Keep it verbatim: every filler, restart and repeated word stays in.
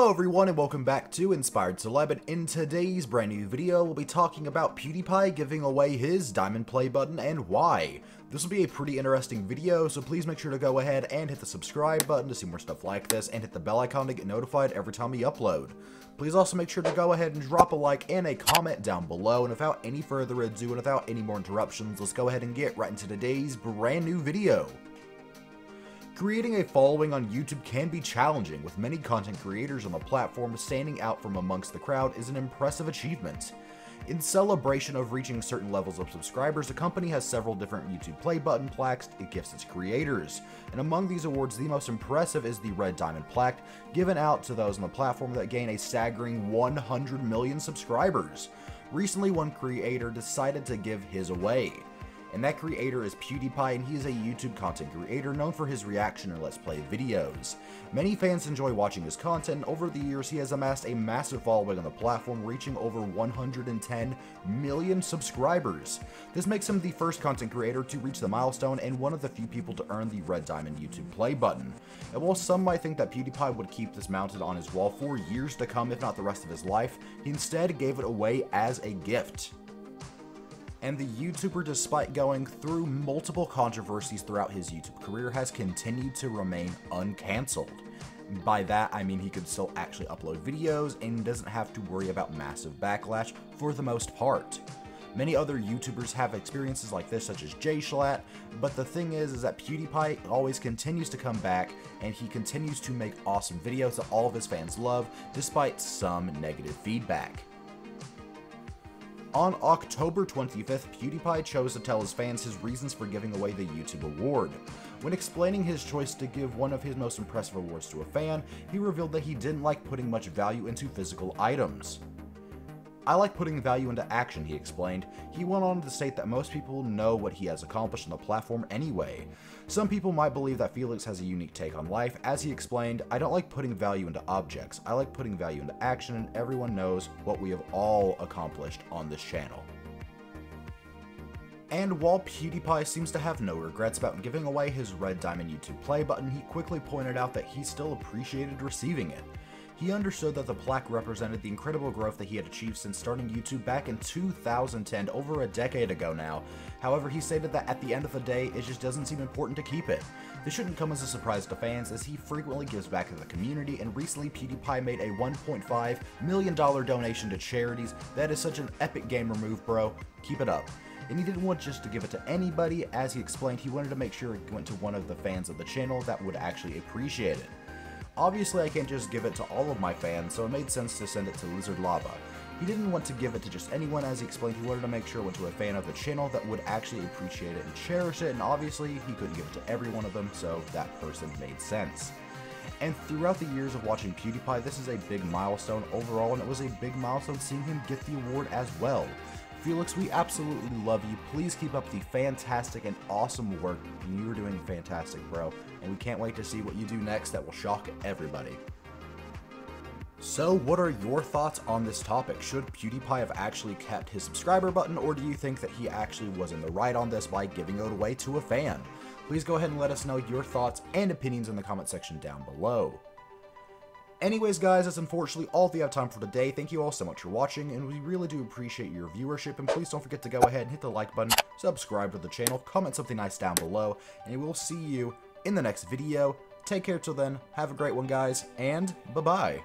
Hello everyone and welcome back to Inspired Celeb, and in today's brand new video we'll be talking about PewDiePie giving away his diamond play button and why. This will be a pretty interesting video, so please make sure to go ahead and hit the subscribe button to see more stuff like this, and hit the bell icon to get notified every time we upload. Please also make sure to go ahead and drop a like and a comment down below, and without any further ado and without any more interruptions, let's go ahead and get right into today's brand new video. Creating a following on YouTube can be challenging, with many content creators on the platform standing out from amongst the crowd is an impressive achievement. In celebration of reaching certain levels of subscribers, the company has several different YouTube Play Button plaques it gifts its creators, and among these awards the most impressive is the Red Diamond plaque, given out to those on the platform that gain a staggering one hundred million subscribers. Recently, one creator decided to give his away. And that creator is PewDiePie, and he is a YouTube content creator known for his reaction and Let's Play videos. Many fans enjoy watching his content, and over the years he has amassed a massive following on the platform, reaching over one hundred ten million subscribers. This makes him the first content creator to reach the milestone and one of the few people to earn the Red Diamond YouTube Play button. And while some might think that PewDiePie would keep this mounted on his wall for years to come, if not the rest of his life, he instead gave it away as a gift. And the YouTuber, despite going through multiple controversies throughout his YouTube career, has continued to remain uncancelled. By that, I mean he could still actually upload videos and doesn't have to worry about massive backlash for the most part. Many other YouTubers have experiences like this, such as Jay Schlatt, but the thing is, is that PewDiePie always continues to come back, and he continues to make awesome videos that all of his fans love, despite some negative feedback. On October twenty-fifth, PewDiePie chose to tell his fans his reasons for giving away the YouTube award. When explaining his choice to give one of his most impressive awards to a fan, he revealed that he didn't like putting much value into physical items. "I like putting value into action," he explained. He went on to state that most people know what he has accomplished on the platform anyway. Some people might believe that Felix has a unique take on life. As he explained, "I don't like putting value into objects. I like putting value into action, and everyone knows what we have all accomplished on this channel." And while PewDiePie seems to have no regrets about giving away his Red Diamond YouTube Play button, he quickly pointed out that he still appreciated receiving it. He understood that the plaque represented the incredible growth that he had achieved since starting YouTube back in two thousand ten, over a decade ago now. However, he stated that at the end of the day, it just doesn't seem important to keep it. This shouldn't come as a surprise to fans, as he frequently gives back to the community, and recently PewDiePie made a one point five million dollar donation to charities. "That is such an epic gamer move, bro. Keep it up." And he didn't want just to give it to anybody. As he explained, he wanted to make sure it went to one of the fans of the channel that would actually appreciate it. "Obviously, I can't just give it to all of my fans, so it made sense to send it to Lizard Lava." He didn't want to give it to just anyone. As he explained, he wanted to make sure it went to a fan of the channel that would actually appreciate it and cherish it, and obviously, he couldn't give it to every one of them, so that person made sense. And throughout the years of watching PewDiePie, this is a big milestone overall, and it was a big milestone seeing him get the award as well. "Felix, we absolutely love you. Please keep up the fantastic and awesome work. You're doing fantastic, bro. And we can't wait to see what you do next that will shock everybody." So what are your thoughts on this topic? Should PewDiePie have actually kept his subscriber button, or do you think that he actually was in the right on this by giving it away to a fan? Please go ahead and let us know your thoughts and opinions in the comment section down below. Anyways guys, that's unfortunately all we have time for today. Thank you all so much for watching, and we really do appreciate your viewership, and please don't forget to go ahead and hit the like button, subscribe to the channel, comment something nice down below, and we'll see you in the next video. Take care till then, have a great one guys, and bye-bye.